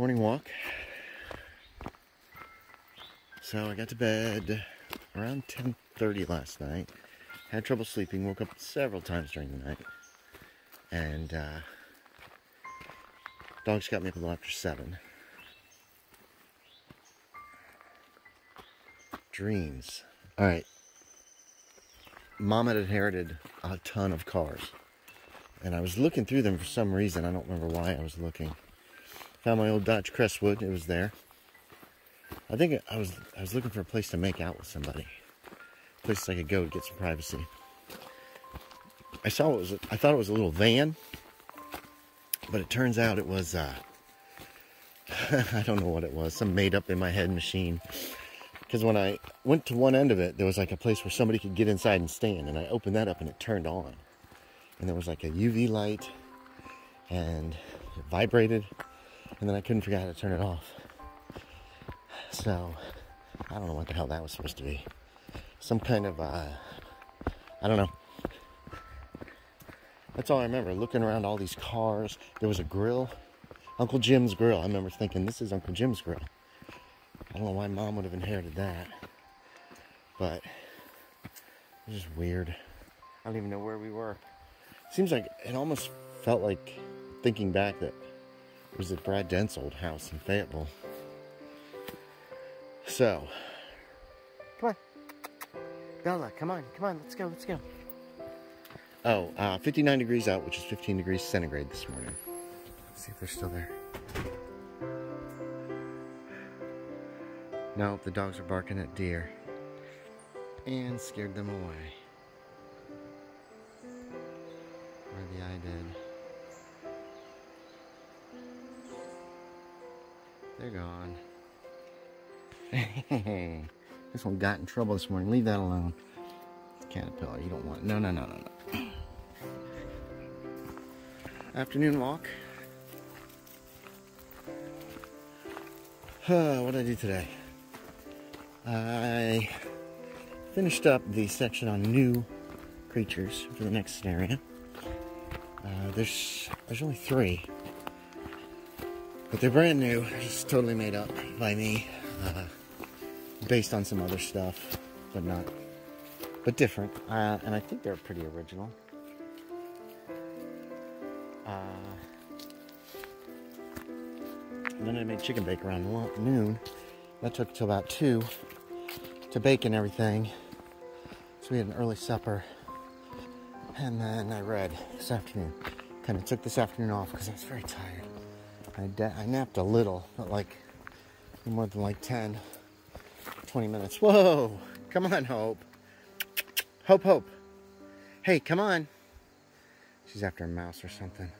morning walk. So I got to bed around 10:30 last night. Had trouble sleeping, woke up several times during the night. And dogs got me up a little after 7. Dreams. Alright. Mom had inherited a ton of cars. And I was looking through them for some reason. I don't remember why I was looking. Found my old Dodge Crestwood. It was there. I think I was looking for a place to make out with somebody. A place I could go to get some privacy. I saw what was. I thought it was a little van, but it turns out it was. I don't know what it was. Some made up in my head machine. Because when I went to one end of it, there was like a place where somebody could get inside and stand. And I opened that up and it turned on. And there was like a UV light, and it vibrated. And then I couldn't figure out how to turn it off. So, I don't know what the hell that was supposed to be. Some kind of, I don't know. That's all I remember, looking around all these cars. There was a grill. Uncle Jim's grill. I remember thinking, this is Uncle Jim's grill. I don't know why Mom would have inherited that. But, it was just weird. I don't even know where we were. Seems like, it almost felt like, thinking back, that it was at Brad Dent's old house in Fayetteville. So, come on, Bella, come on, let's go. Oh, 59 degrees out, which is 15 degrees centigrade this morning. Let's see if they're still there. No, the dogs are barking at deer and scared them away. Maybe I did. They're gone. Hey, this one got in trouble this morning. Leave that alone. Caterpillar, you don't want it. No. Afternoon walk. What did I do today? I finished up the section on new creatures for the next scenario. There's only 3. But they're brand new. It's totally made up by me. Based on some other stuff, but different, and I think they're pretty original. And then I made chicken bake around noon. That took till about 2 to bake and everything, so we had an early supper. And then I read this afternoon. Kind of took this afternoon off because I was very tired. I napped a little, but like more than like 10-20 minutes. Whoa, come on, Hope. Hey, come on. She's after a mouse or something.